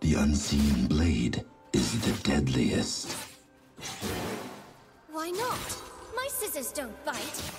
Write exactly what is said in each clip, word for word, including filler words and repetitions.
The unseen blade is the deadliest. Why not? My scissors don't bite.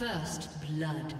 First blood.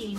Team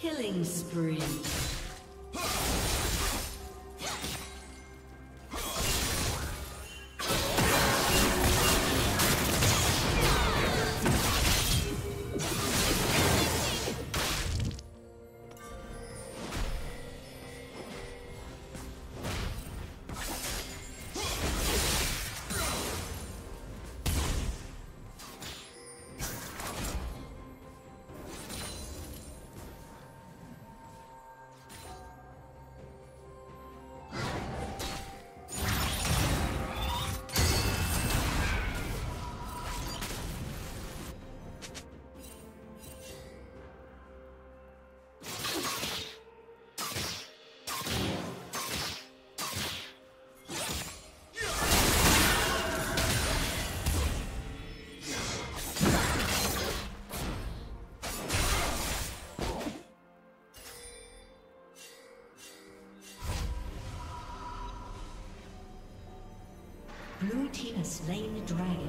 Killing spree. Blue team has slain the dragon.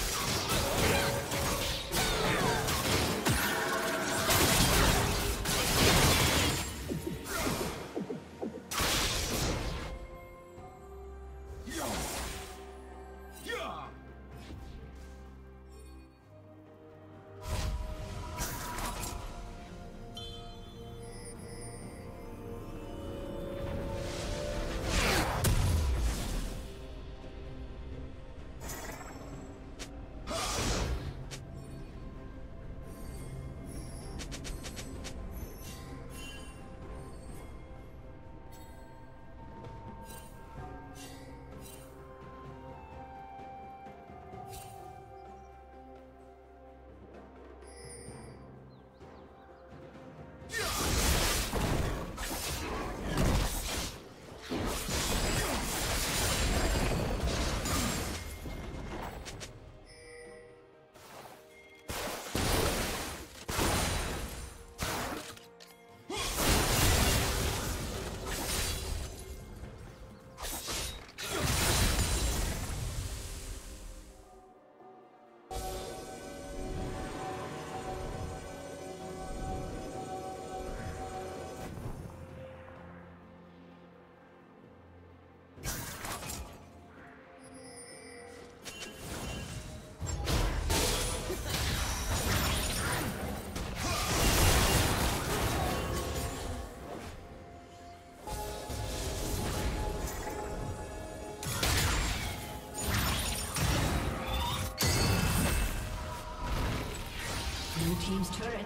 James' turret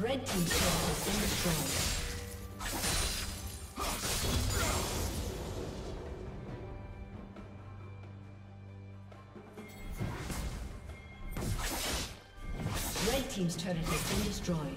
Red team's turret has been destroyed. Red team's turret has been destroyed.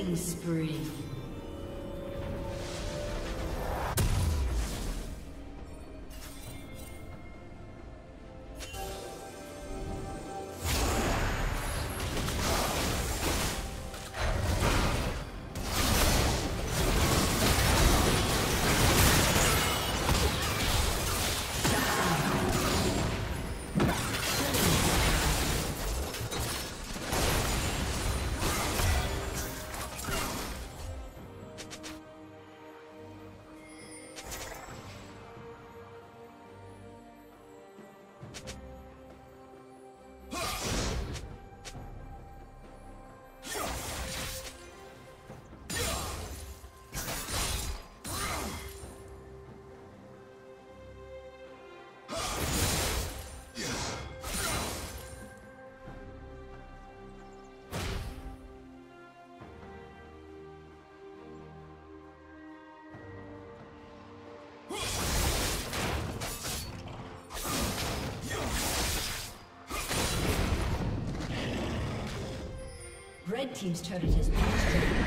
Killing spree. Red team's turret has been destroyed.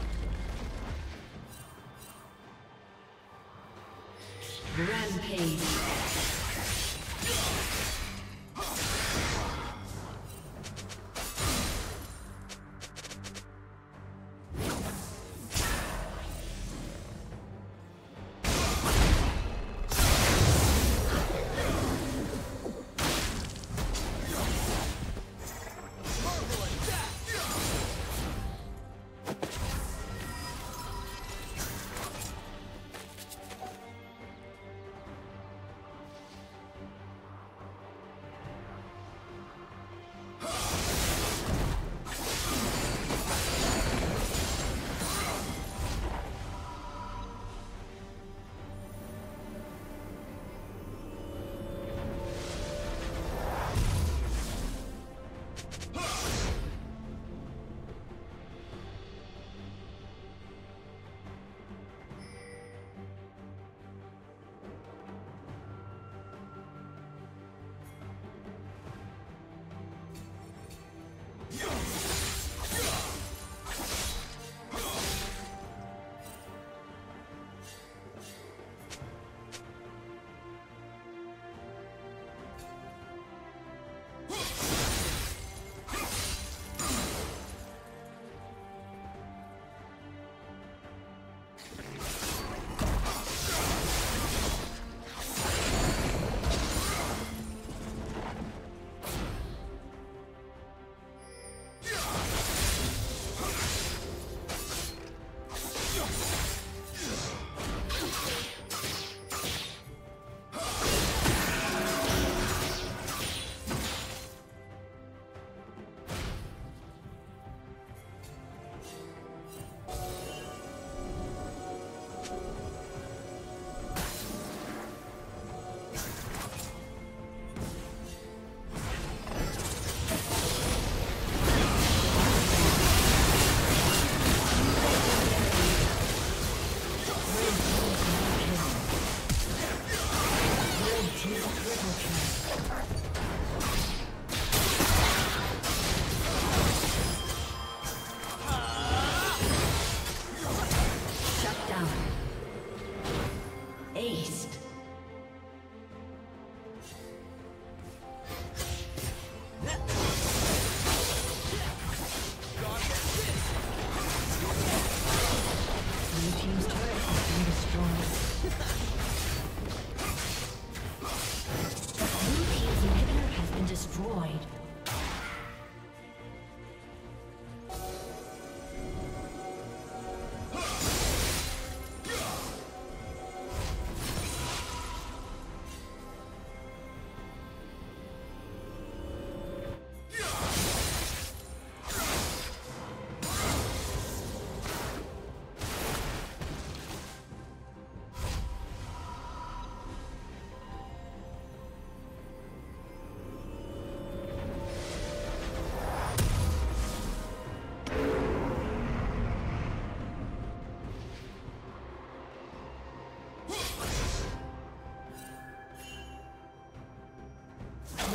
Rampage. destroyed.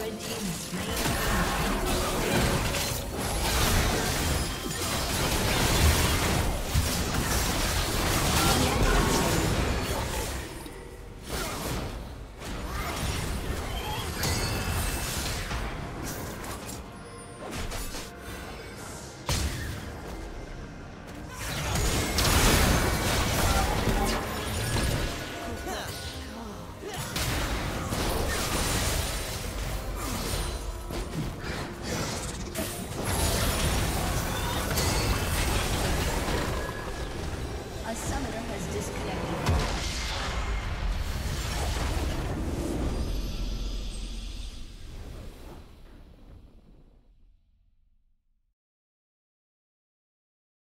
Red team is playing.